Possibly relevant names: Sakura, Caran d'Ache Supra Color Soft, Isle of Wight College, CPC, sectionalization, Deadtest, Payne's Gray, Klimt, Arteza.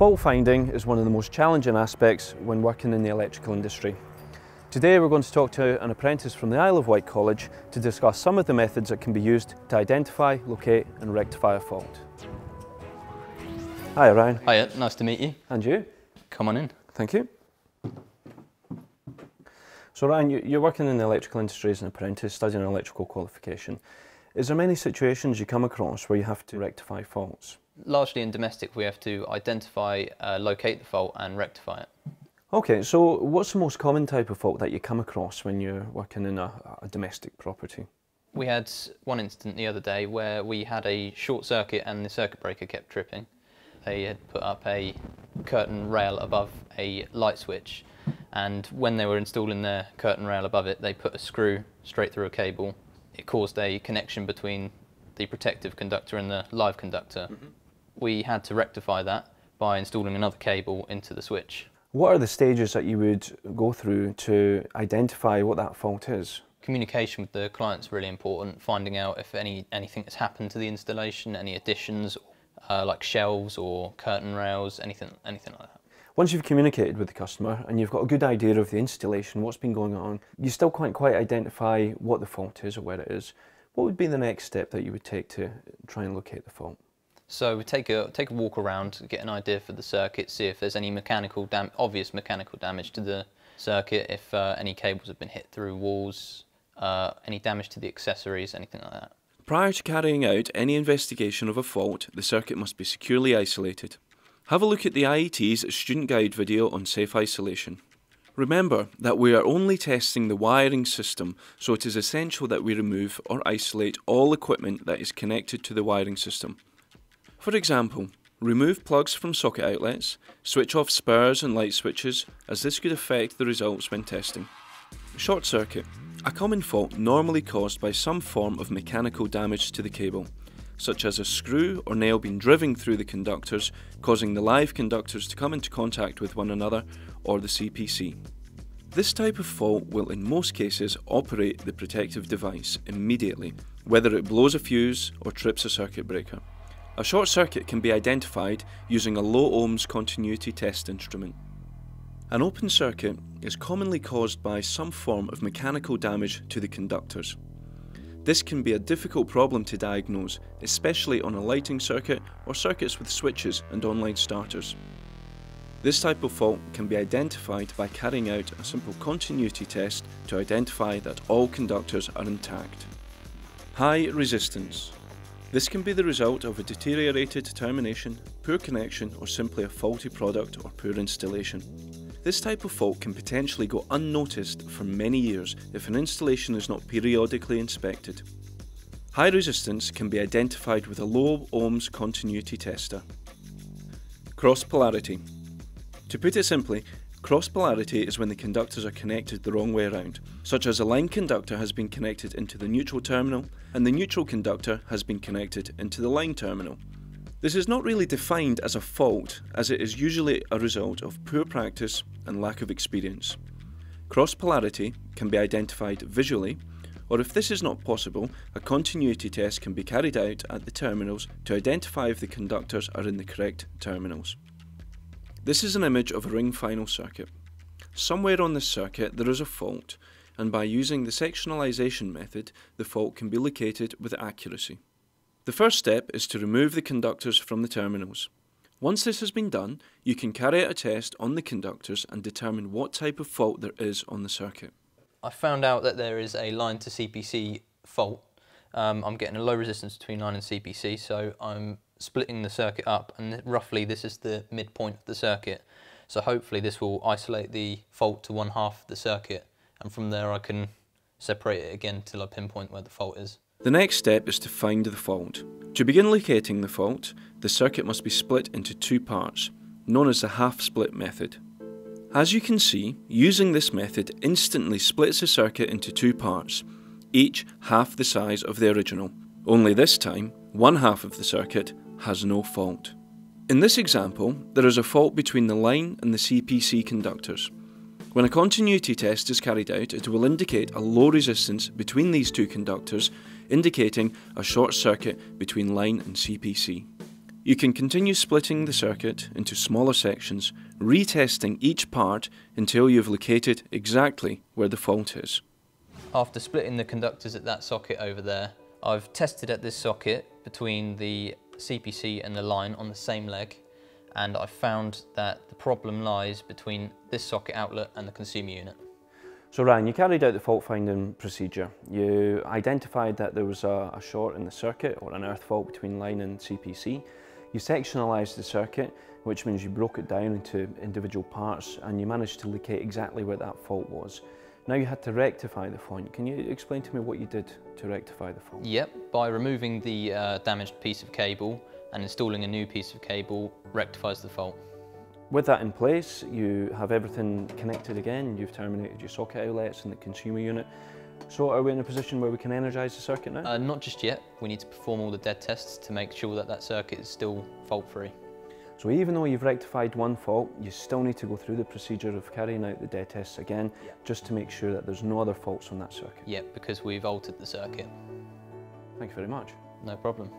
Fault finding is one of the most challenging aspects when working in the electrical industry. Today we're going to talk to an apprentice from the Isle of Wight College to discuss some of the methods that can be used to identify, locate and rectify a fault. Hi Ryan. Hiya, nice to meet you. And you. Come on in. Thank you. So Ryan, you're working in the electrical industry as an apprentice, studying an electrical qualification. Is there many situations you come across where you have to rectify faults? Largely in domestic, we have to identify, locate the fault and rectify it. Okay, so what's the most common type of fault that you come across when you're working in a domestic property? We had one incident the other day where we had a short circuit and the circuit breaker kept tripping. They had put up a curtain rail above a light switch, and when they were installing their curtain rail above it, they put a screw straight through a cable. It caused a connection between the protective conductor and the live conductor. Mm-hmm. We had to rectify that by installing another cable into the switch. What are the stages that you would go through to identify what that fault is? Communication with the client is really important, finding out if anything has happened to the installation, any additions like shelves or curtain rails, anything like that. Once you've communicated with the customer and you've got a good idea of the installation, what's been going on, you still can't quite identify what the fault is or where it is. What would be the next step that you would take to try and locate the fault? So we take a walk around, get an idea for the circuit, see if there's any obvious mechanical damage to the circuit, if any cables have been hit through walls, any damage to the accessories, anything like that. Prior to carrying out any investigation of a fault, the circuit must be securely isolated. Have a look at the IET's student guide video on safe isolation. Remember that we are only testing the wiring system, so it is essential that we remove or isolate all equipment that is connected to the wiring system. For example, remove plugs from socket outlets, switch off spurs and light switches, as this could affect the results when testing. Short circuit, a common fault normally caused by some form of mechanical damage to the cable, such as a screw or nail being driven through the conductors, causing the live conductors to come into contact with one another, or the CPC. This type of fault will in most cases operate the protective device immediately, whether it blows a fuse or trips a circuit breaker. A short circuit can be identified using a low ohms continuity test instrument. An open circuit is commonly caused by some form of mechanical damage to the conductors. This can be a difficult problem to diagnose, especially on a lighting circuit or circuits with switches and online starters. This type of fault can be identified by carrying out a simple continuity test to identify that all conductors are intact. High resistance. This can be the result of a deteriorated termination, poor connection, or simply a faulty product or poor installation. This type of fault can potentially go unnoticed for many years if an installation is not periodically inspected. High resistance can be identified with a low ohms continuity tester. Cross polarity. To put it simply, cross polarity is when the conductors are connected the wrong way around, such as a line conductor has been connected into the neutral terminal and the neutral conductor has been connected into the line terminal. This is not really defined as a fault, as it is usually a result of poor practice and lack of experience. Cross polarity can be identified visually, or if this is not possible, a continuity test can be carried out at the terminals to identify if the conductors are in the correct terminals. This is an image of a ring final circuit. Somewhere on this circuit there is a fault, and by using the sectionalization method, the fault can be located with accuracy. The first step is to remove the conductors from the terminals. Once this has been done, you can carry out a test on the conductors and determine what type of fault there is on the circuit. I found out that there is a line to CPC fault. I'm getting a low resistance between line and CPC, so I'm splitting the circuit up, and roughly this is the midpoint of the circuit. So hopefully this will isolate the fault to one half of the circuit, and from there I can separate it again till I pinpoint where the fault is. The next step is to find the fault. To begin locating the fault, the circuit must be split into two parts, known as the half-split method. As you can see, using this method instantly splits the circuit into two parts, each half the size of the original. Only this time, one half of the circuit has no fault. In this example, there is a fault between the line and the CPC conductors. When a continuity test is carried out, it will indicate a low resistance between these two conductors, indicating a short circuit between line and CPC. You can continue splitting the circuit into smaller sections, retesting each part until you've located exactly where the fault is. After splitting the conductors at that socket over there, I've tested at this socket between the CPC and the line on the same leg, and I've found that the problem lies between this socket outlet and the consumer unit. So Ryan, you carried out the fault finding procedure. You identified that there was a short in the circuit or an earth fault between line and CPC. You sectionalised the circuit, which means you broke it down into individual parts, and you managed to locate exactly where that fault was. Now you had to rectify the fault. Can you explain to me what you did to rectify the fault? Yep, by removing the damaged piece of cable and installing a new piece of cable rectifies the fault. With that in place, you have everything connected again. You've terminated your socket outlets and the consumer unit. So are we in a position where we can energise the circuit now? Not just yet. We need to perform all the dead tests to make sure that that circuit is still fault-free. So even though you've rectified one fault, you still need to go through the procedure of carrying out the dead tests again, just to make sure that there's no other faults on that circuit. Yeah, because we've altered the circuit. Thank you very much. No problem.